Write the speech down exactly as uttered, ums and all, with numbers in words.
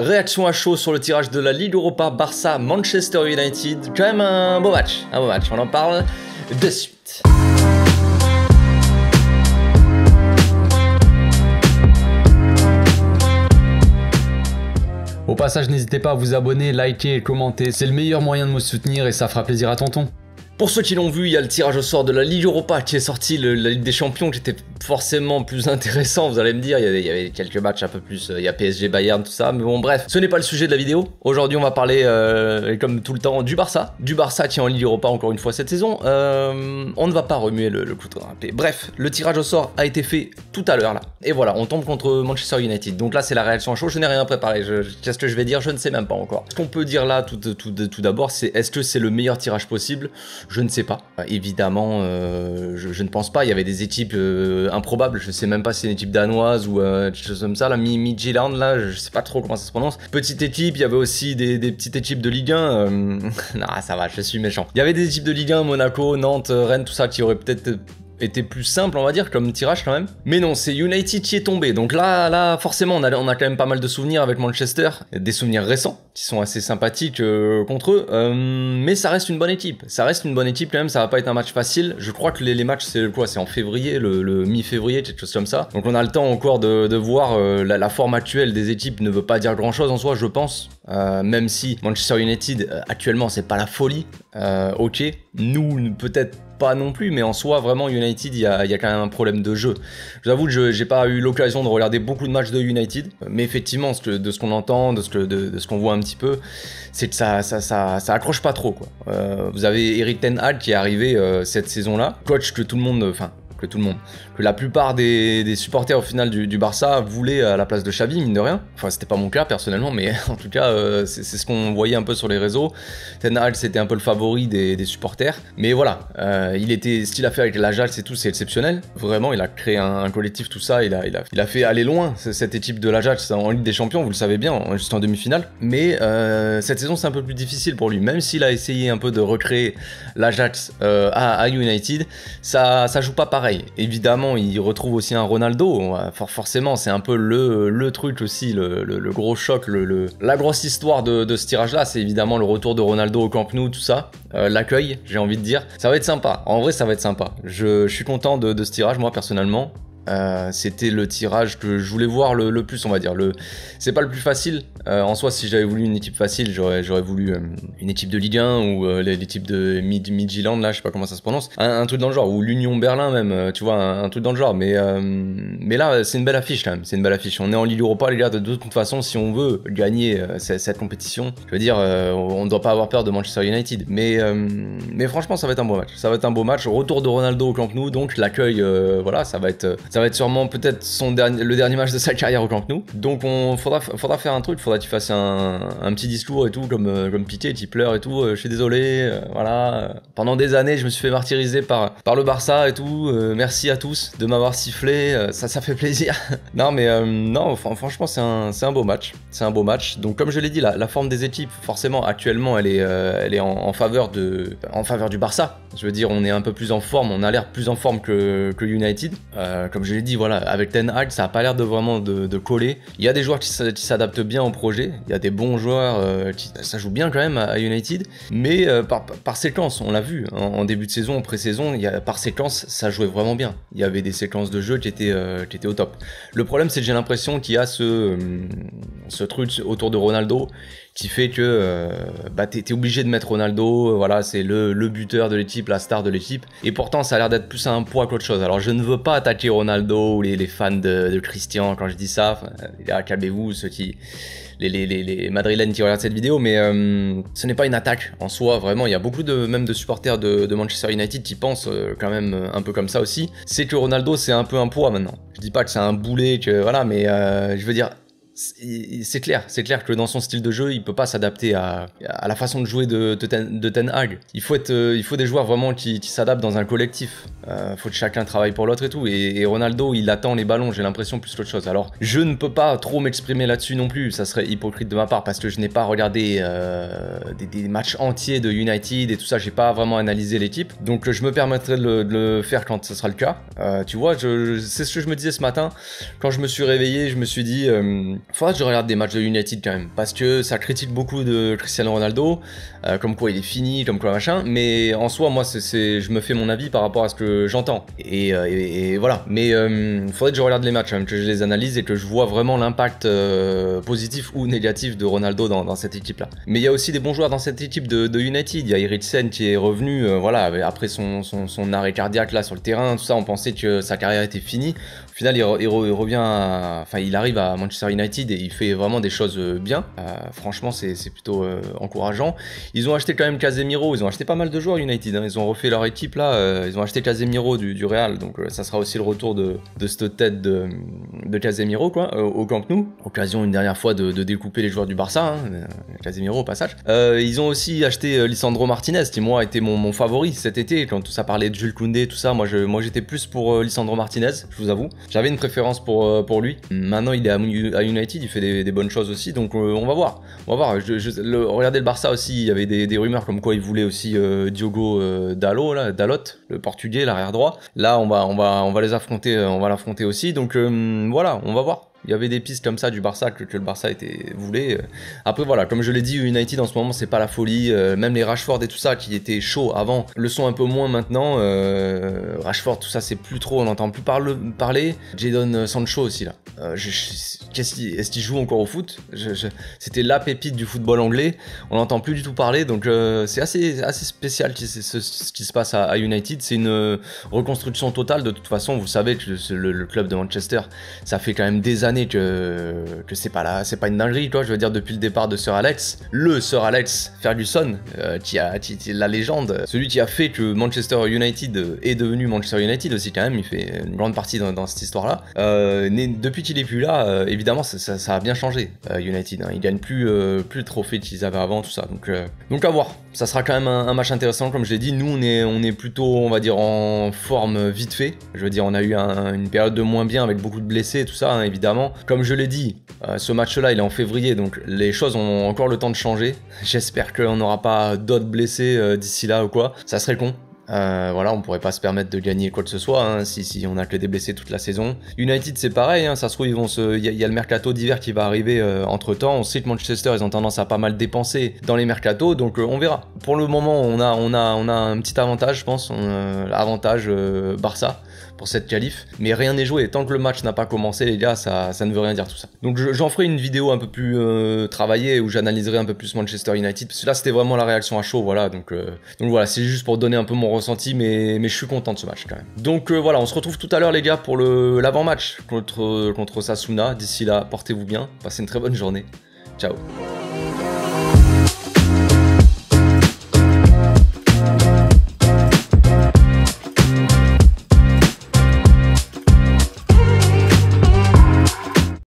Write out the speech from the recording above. Réaction à chaud sur le tirage de la Ligue Europa, Barça, Manchester United. Quand même un beau match, un beau match, on en parle de suite. Au passage, n'hésitez pas à vous abonner, liker et commenter. C'est le meilleur moyen de me soutenir et ça fera plaisir à tonton. Pour ceux qui l'ont vu, il y a le tirage au sort de la Ligue Europa qui est sorti, le, la Ligue des Champions qui était forcément plus intéressant, vous allez me dire, il y avait, il y avait quelques matchs un peu plus, il y a P S G, Bayern, tout ça, mais bon bref, ce n'est pas le sujet de la vidéo. Aujourd'hui on va parler, euh, comme tout le temps, du Barça, du Barça qui est en Ligue Europa encore une fois cette saison, euh, on ne va pas remuer le, le couteau dans la plaie. Bref, le tirage au sort a été fait tout à l'heure là, et voilà, on tombe contre Manchester United, donc là c'est la réaction à chaud, je n'ai rien préparé, qu'est-ce que je vais dire, je ne sais même pas encore. Ce qu'on peut dire là tout, tout, tout, tout d'abord, c'est est-ce que c'est le meilleur tirage possible? Je ne sais pas. Évidemment, euh, je, je ne pense pas. Il y avait des équipes euh, improbables. Je sais même pas si c'est une équipe danoise ou euh, quelque chose comme ça. La Midtjylland, là, je sais pas trop comment ça se prononce. Petite équipe, il y avait aussi des, des petites équipes de Ligue un. Euh... non, ça va, je suis méchant. Il y avait des équipes de Ligue un, Monaco, Nantes, Rennes, tout ça, qui auraient peut-être était plus simple on va dire comme tirage quand même, mais non, c'est United qui est tombé, donc là là forcément on a, on a quand même pas mal de souvenirs avec Manchester, des souvenirs récents qui sont assez sympathiques euh, contre eux, euh, mais ça reste une bonne équipe, ça reste une bonne équipe quand même, ça va pas être un match facile. Je crois que les, les matchs c'est quoi, c'est en février, le, le mi-février, quelque chose comme ça, donc on a le temps encore de, de voir, euh, la, la forme actuelle des équipes ne veut pas dire grand chose en soi je pense, euh, même si Manchester United euh, actuellement c'est pas la folie, euh, ok, nous peut-être pas non plus, mais en soi vraiment United il y, y a quand même un problème de jeu. Je vous avoue que je j'ai pas eu l'occasion de regarder beaucoup de matchs de United, mais effectivement ce que, de ce qu'on entend, de ce que, de, de ce qu'on voit un petit peu, c'est que ça, ça, ça, ça accroche pas trop quoi. Euh, vous avez Eric Ten Hag qui est arrivé euh, cette saison là, coach que tout le monde, enfin que tout le monde, que la plupart des, des supporters au final du, du Barça voulaient à la place de Xavi, mine de rien. Enfin, c'était pas mon cas personnellement, mais en tout cas, euh, c'est ce qu'on voyait un peu sur les réseaux. Ten Hag, c'était un peu le favori des, des supporters. Mais voilà, euh, il était, ce qu'il a fait avec l'Ajax et tout, c'est exceptionnel. Vraiment, il a créé un, un collectif, tout ça, il a, il, a, il a fait aller loin cette équipe de l'Ajax en Ligue des Champions, vous le savez bien, juste en demi-finale. Mais euh, cette saison, c'est un peu plus difficile pour lui, même s'il a essayé un peu de recréer l'Ajax euh, à, à United, ça, ça joue pas pareil. Évidemment, il retrouve aussi un Ronaldo, For forcément, c'est un peu le, le truc aussi, le, le, le gros choc, le, le... la grosse histoire de, de ce tirage-là, c'est évidemment le retour de Ronaldo au Camp Nou, tout ça, euh, l'accueil, j'ai envie de dire, ça va être sympa, en vrai ça va être sympa, je, je suis content de, de ce tirage, moi personnellement. Euh, c'était le tirage que je voulais voir le, le plus on va dire, le... c'est pas le plus facile, euh, en soi si j'avais voulu une équipe facile j'aurais voulu euh, une équipe de Ligue un ou euh, l'équipe de Mid Midtjylland là, je sais pas comment ça se prononce, un, un truc dans le genre, ou l'Union Berlin même, euh, tu vois, un, un truc dans le genre, mais, euh, mais là c'est une belle affiche quand même, c'est une belle affiche, on est en Ligue Europa les gars, de toute façon si on veut gagner euh, cette, cette compétition, je veux dire euh, on ne doit pas avoir peur de Manchester United, mais, euh, mais franchement ça va être un beau match, ça va être un beau match, retour de Ronaldo au Camp Nou, donc l'accueil, euh, voilà, ça va être euh, ça va être sûrement peut-être son dernier, le dernier match de sa carrière au Camp Nou. Donc on faudra, faudra faire un truc, faudra qu'il fasse un, un petit discours et tout, comme, comme Piqué qui pleure et tout. Euh, je suis désolé, euh, voilà. Pendant des années, je me suis fait martyriser par, par le Barça et tout. Euh, merci à tous de m'avoir sifflé, euh, ça, ça fait plaisir. Non mais euh, non, fr franchement c'est un, un beau match, c'est un beau match. Donc comme je l'ai dit, la, la forme des équipes, forcément actuellement, elle est, euh, elle est en, en faveur de, en faveur du Barça. Je veux dire, on est un peu plus en forme, on a l'air plus en forme que, que United. Euh, comme Comme je l'ai dit, voilà, avec Ten Hag, ça n'a pas l'air de vraiment de, de coller. Il y a des joueurs qui s'adaptent bien au projet, il y a des bons joueurs, euh, qui, ça joue bien quand même à United, mais euh, par, par séquence, on l'a vu, hein, en début de saison, en pré-saison, par séquence, ça jouait vraiment bien. Il y avait des séquences de jeu qui étaient, euh, qui étaient au top. Le problème, c'est que j'ai l'impression qu'il y a ce, euh, ce truc autour de Ronaldo qui fait que euh, bah, t'es obligé de mettre Ronaldo, voilà, c'est le, le buteur de l'équipe, la star de l'équipe, et pourtant, ça a l'air d'être plus un poids qu'autre chose. Alors, je ne veux pas attaquer Ronaldo, Ronaldo ou les, les fans de, de Christian, quand je dis ça, euh, calmez-vous ceux qui, les, les, les, les Madrilènes qui regardent cette vidéo, mais euh, ce n'est pas une attaque en soi, vraiment, il y a beaucoup de, même de supporters de, de Manchester United qui pensent euh, quand même euh, un peu comme ça aussi, c'est que Ronaldo c'est un peu un poids maintenant, je dis pas que c'est un boulet, que voilà, mais euh, je veux dire, c'est clair, c'est clair que dans son style de jeu, il peut pas s'adapter à, à la façon de jouer de, de, ten, de Ten Hag. Il faut, être, il faut des joueurs vraiment qui, qui s'adaptent dans un collectif. Il euh, faut que chacun travaille pour l'autre et tout. Et, et Ronaldo, il attend les ballons, j'ai l'impression, plus qu'autre chose. Alors, je ne peux pas trop m'exprimer là-dessus non plus. Ça serait hypocrite de ma part parce que je n'ai pas regardé euh, des, des matchs entiers de United et tout ça. J'ai pas vraiment analysé l'équipe. Donc, je me permettrai de le, de le faire quand ce sera le cas. Euh, tu vois, c'est ce que je me disais ce matin. Quand je me suis réveillé, je me suis dit... Euh, Faudra que je regarde des matchs de United quand même, parce que ça critique beaucoup de Cristiano Ronaldo, euh, comme quoi il est fini, comme quoi machin, mais en soi, moi, c'est, je me fais mon avis par rapport à ce que j'entends, et, euh, et, et voilà. Mais euh, faudrait que je regarde les matchs, hein, que je les analyse et que je vois vraiment l'impact euh, positif ou négatif de Ronaldo dans, dans cette équipe-là. Mais il y a aussi des bons joueurs dans cette équipe de, de United, il y a Eric Ten Hag qui est revenu, euh, voilà, après son, son, son arrêt cardiaque là sur le terrain, tout ça, on pensait que sa carrière était finie. Au final, il, re, il, re, il revient, à, enfin, il arrive à Manchester United, et il fait vraiment des choses bien. Euh, franchement, c'est plutôt euh, encourageant. Ils ont acheté quand même Casemiro. Ils ont acheté pas mal de joueurs United. Hein. Ils ont refait leur équipe là. Euh, ils ont acheté Casemiro du, du Real. Donc euh, ça sera aussi le retour de, de cette tête de, de Casemiro quoi, euh, au Camp Nou. Occasion une dernière fois de, de découper les joueurs du Barça. Hein. Casemiro au passage. Euh, ils ont aussi acheté Lissandro Martinez qui moi était mon, mon favori cet été. Quand tout ça parlait de Jules Koundé, tout ça, moi je, moi j'étais plus pour euh, Lissandro Martinez. Je vous avoue. J'avais une préférence pour, euh, pour lui. Maintenant il est à, à United. Il fait des, des bonnes choses aussi, donc euh, on va voir. On va voir. Je, je, le, regardez le Barça aussi, il y avait des, des rumeurs comme quoi il voulait aussi euh, Diogo euh, Dalot, là, Dalot, le Portugais, l'arrière droit. Là, on va, on va, on va les affronter, on va l'affronter aussi. Donc euh, voilà, on va voir. Il y avait des pistes comme ça du Barça que, que le Barça était, voulait. Après voilà, comme je l'ai dit, United en ce moment c'est pas la folie. Euh, même les Rashford et tout ça qui étaient chauds avant, le sont un peu moins maintenant. Euh, Rashford tout ça c'est plus trop, on n'entend plus parle, parler. Jadon Sancho aussi là. Euh, je, je, qu'est-ce qu'il, est-ce qu'il joue encore au foot? C'était la pépite du football anglais. On n'entend plus du tout parler, donc euh, c'est assez, assez spécial qui, ce, ce qui se passe à, à United. C'est une reconstruction totale de toute façon. Vous savez que le, le club de Manchester, ça fait quand même des années que, que c'est pas là, c'est pas une dinguerie quoi, je veux dire depuis le départ de Sir Alex, le Sir Alex Ferguson, euh, qui a qui, qui, la légende, celui qui a fait que Manchester United est devenu Manchester United aussi quand même, il fait une grande partie dans, dans cette histoire-là. Euh, depuis qu'il est plus là, euh, évidemment ça, ça, ça a bien changé euh, United, hein, ils gagnent plus euh, plus de trophées qu'ils avaient avant tout ça, donc euh, donc à voir. Ça sera quand même un, un match intéressant comme je l'ai dit. Nous on est on est plutôt on va dire en forme vite fait. Je veux dire on a eu un, une période de moins bien avec beaucoup de blessés et tout ça hein, évidemment. Comme je l'ai dit, euh, ce match-là, il est en février, donc les choses ont encore le temps de changer. J'espère qu'on n'aura pas d'autres blessés euh, d'ici là ou quoi. Ça serait con. Euh, voilà, on pourrait pas se permettre de gagner quoi que ce soit hein, si, si on a que des blessés toute la saison. United c'est pareil, hein, ça se trouve ils vont se, il y, y a le mercato d'hiver qui va arriver euh, entre temps. On sait que Manchester ils ont tendance à pas mal dépenser dans les mercatos, donc euh, on verra. Pour le moment on a on a on a un petit avantage je pense, euh, avantage euh, Barça pour cette qualif, mais rien n'est joué. Tant que le match n'a pas commencé les gars, ça, ça ne veut rien dire tout ça. Donc j'en je, ferai une vidéo un peu plus euh, travaillée où j'analyserai un peu plus Manchester United parce que là c'était vraiment la réaction à chaud, voilà. Donc euh, donc voilà, c'est juste pour donner un peu mon ressenti, mais, mais je suis content de ce match quand même. Donc euh, voilà, on se retrouve tout à l'heure les gars pour le l'avant-match contre, contre Sasuna. D'ici là, portez-vous bien, passez une très bonne journée. Ciao.